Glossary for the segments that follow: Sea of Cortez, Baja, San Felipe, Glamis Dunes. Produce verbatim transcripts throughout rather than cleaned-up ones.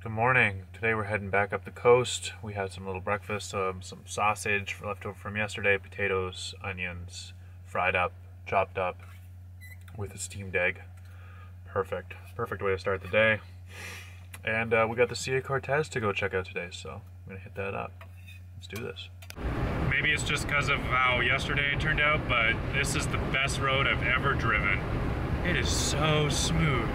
Good morning. Today we're heading back up the coast. We had some little breakfast, um, some sausage left over from yesterday, potatoes, onions, fried up, chopped up with a steamed egg. Perfect. Perfect way to start the day. And uh, we got the Sea of Cortez to go check out today, so I'm gonna hit that up. Let's do this. Maybe it's just because of how yesterday it turned out, but this is the best road I've ever driven. It is so smooth.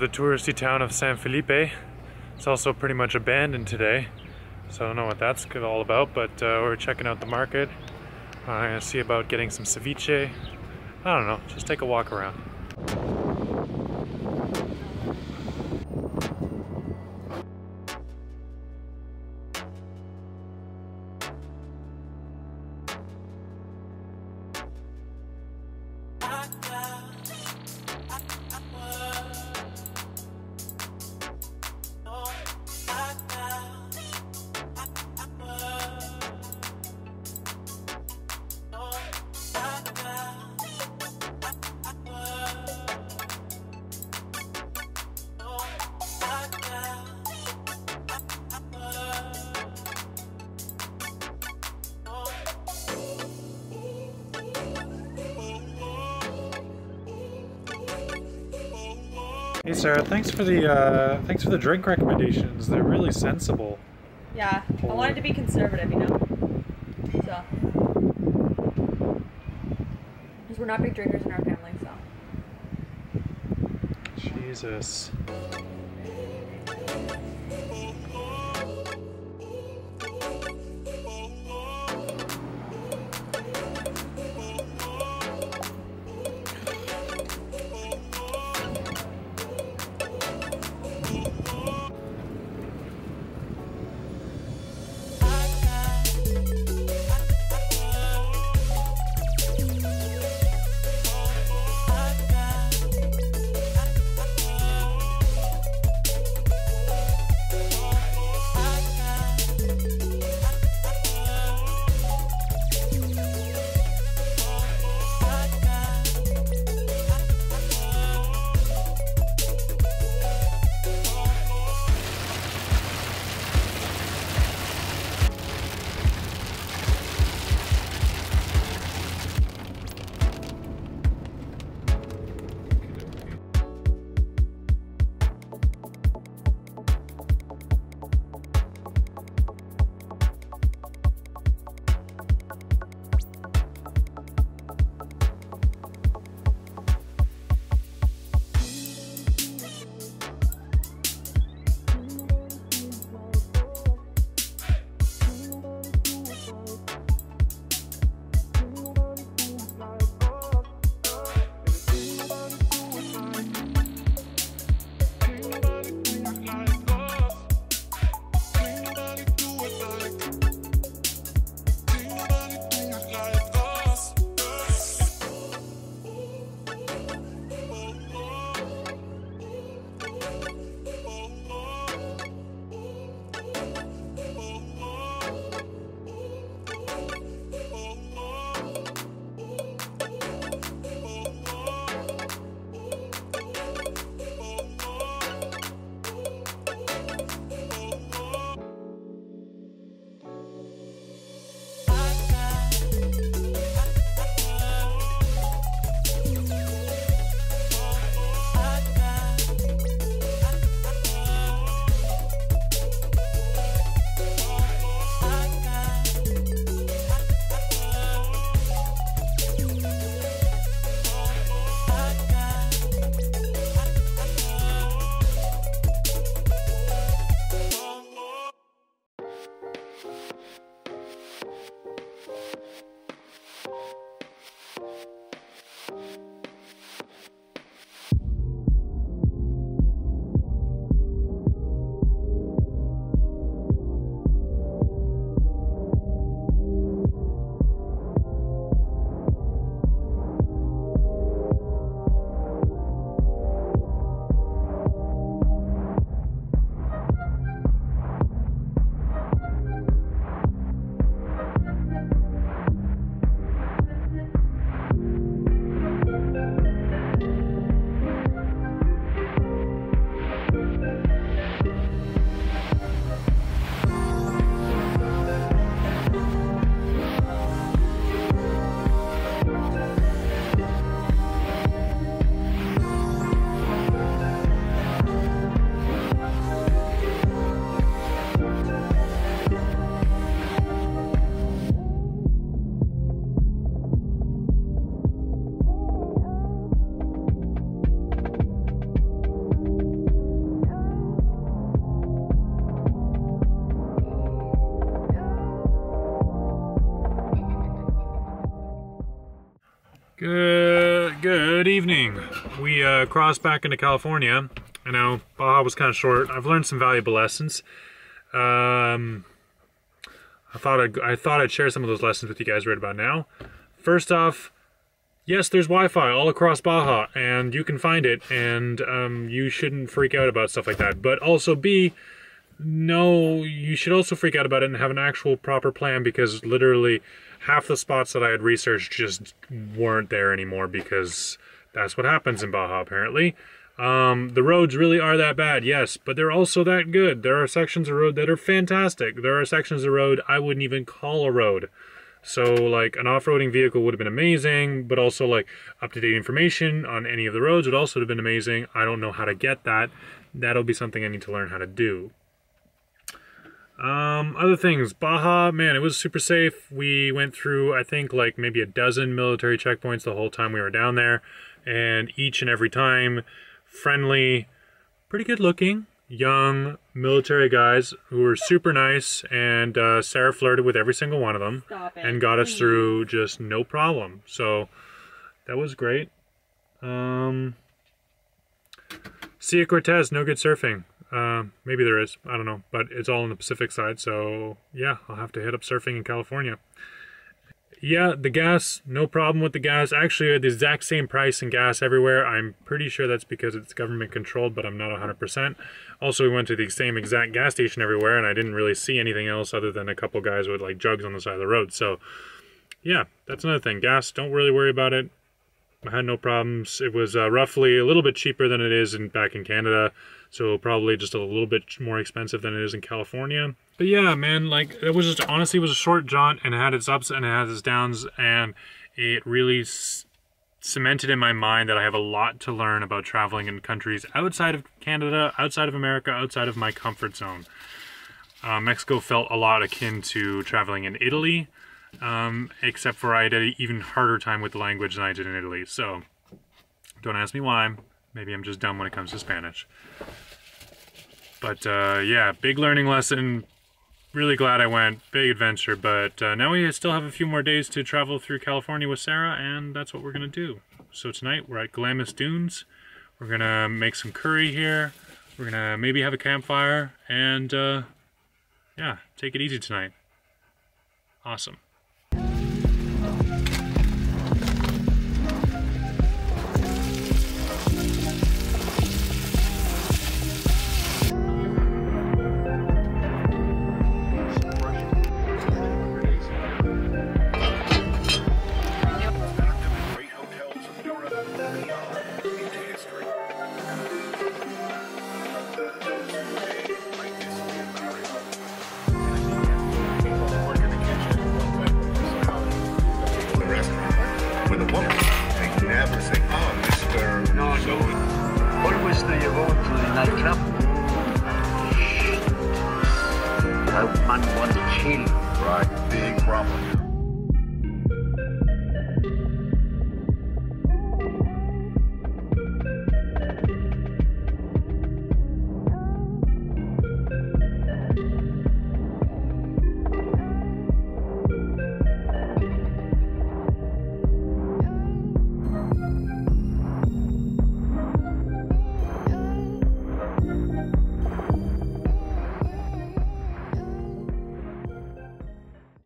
The touristy town of San Felipe. It's also pretty much abandoned today, so I don't know what that's all about, but uh, we're checking out the market. I'm gonna see about getting some ceviche. I don't know, just take a walk around. Hey Sarah, thanks for the uh, thanks for the drink recommendations. They're really sensible. Yeah, I wanted to be conservative, you know. So, because we're not big drinkers in our family, so. Jesus. Good, good evening. We uh, crossed back into California. I know Baja was kind of short. I've learned some valuable lessons. Um, I thought I'd, I thought I'd share some of those lessons with you guys right about now. First off, yes, there's Wi-Fi all across Baja, and you can find it, and um, you shouldn't freak out about stuff like that. But also, B, no, you should also freak out about it and have an actual proper plan, because literally half the spots that I had researched just weren't there anymore, because that's what happens in Baja, apparently. Um, the roads really are that bad, yes, but they're also that good. There are sections of road that are fantastic. There are sections of road I wouldn't even call a road. So, like, an off-roading vehicle would have been amazing, but also, like, up-to-date information on any of the roads would also have been amazing. I don't know how to get that. That'll be something I need to learn how to do. Um, other things, Baja, man, it was super safe. We went through, I think, like, maybe a dozen military checkpoints the whole time we were down there. And each and every time, friendly, pretty good-looking, young military guys who were super nice, and uh, Sarah flirted with every single one of them and got us through just no problem. So that was great. Um, Sea of Cortez, no good surfing. Uh, maybe there is, I don't know, but it's all on the Pacific side. So yeah, I'll have to hit up surfing in California. Yeah, the gas, no problem with the gas. Actually, at the exact same price in gas everywhere. I'm pretty sure that's because it's government controlled, but I'm not one hundred percent. Also, we went to the same exact gas station everywhere, and I didn't really see anything else other than a couple guys with, like, jugs on the side of the road. So, yeah, that's another thing. Gas, don't really worry about it. I had no problems. It was uh, roughly a little bit cheaper than it is in, back in Canada, so probably just a little bit more expensive than it is in California. But yeah, man, like, it was just, honestly, it was a short jaunt, and it had its ups and it has its downs, and it really s cemented in my mind that I have a lot to learn about traveling in countries outside of Canada, outside of America, outside of my comfort zone. Uh, Mexico felt a lot akin to traveling in Italy, um, except for I had an even harder time with the language than I did in Italy, so don't ask me why. Maybe I'm just dumb when it comes to Spanish. But uh, yeah, big learning lesson. Really glad I went. Big adventure. But uh, now we still have a few more days to travel through California with Sarah, and that's what we're going to do. So tonight we're at Glamis Dunes. We're going to make some curry here. We're going to maybe have a campfire. And uh, yeah, take it easy tonight. Awesome. Right, big problem.